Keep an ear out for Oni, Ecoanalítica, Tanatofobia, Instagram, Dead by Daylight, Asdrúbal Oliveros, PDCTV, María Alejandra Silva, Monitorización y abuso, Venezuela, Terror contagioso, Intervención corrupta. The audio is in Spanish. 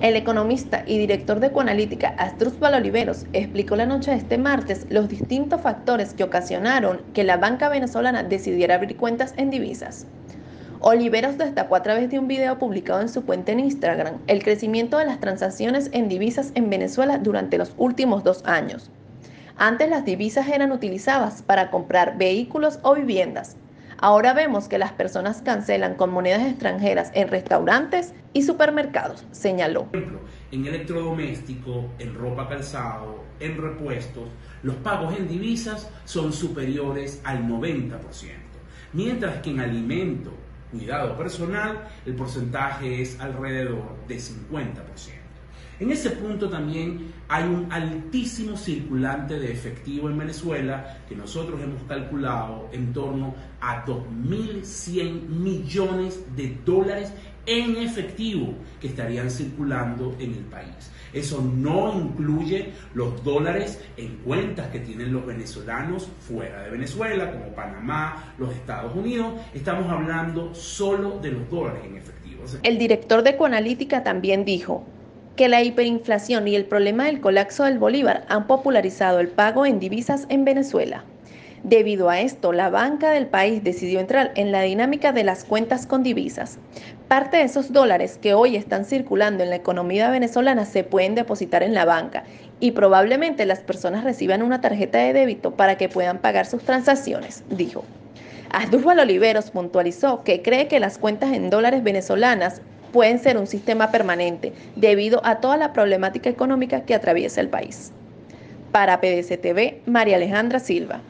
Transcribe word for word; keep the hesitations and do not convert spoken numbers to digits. El economista y director de Ecoanalítica, Asdrúbal Oliveros, explicó la noche de este martes los distintos factores que ocasionaron que la banca venezolana decidiera abrir cuentas en divisas. Oliveros destacó a través de un video publicado en su cuenta en Instagram el crecimiento de las transacciones en divisas en Venezuela durante los últimos dos años. Antes las divisas eran utilizadas para comprar vehículos o viviendas. Ahora vemos que las personas cancelan con monedas extranjeras en restaurantes y supermercados, señaló. Por ejemplo, en electrodomésticos, en ropa, calzado, en repuestos, los pagos en divisas son superiores al noventa por ciento, mientras que en alimento, cuidado personal, el porcentaje es alrededor de cincuenta por ciento. En ese punto también hay un altísimo circulante de efectivo en Venezuela que nosotros hemos calculado en torno a dos mil cien millones de dólares en efectivo que estarían circulando en el país. Eso no incluye los dólares en cuentas que tienen los venezolanos fuera de Venezuela, como Panamá, los Estados Unidos. Estamos hablando solo de los dólares en efectivo. El director de Ecoanalítica también dijo que la hiperinflación y el problema del colapso del bolívar han popularizado el pago en divisas en Venezuela. Debido a esto, la banca del país decidió entrar en la dinámica de las cuentas con divisas. Parte de esos dólares que hoy están circulando en la economía venezolana se pueden depositar en la banca y probablemente las personas reciban una tarjeta de débito para que puedan pagar sus transacciones, dijo. Asdrúbal Oliveros puntualizó que cree que las cuentas en dólares venezolanas pueden ser un sistema permanente debido a toda la problemática económica que atraviesa el país. Para P D C T V, María Alejandra Silva.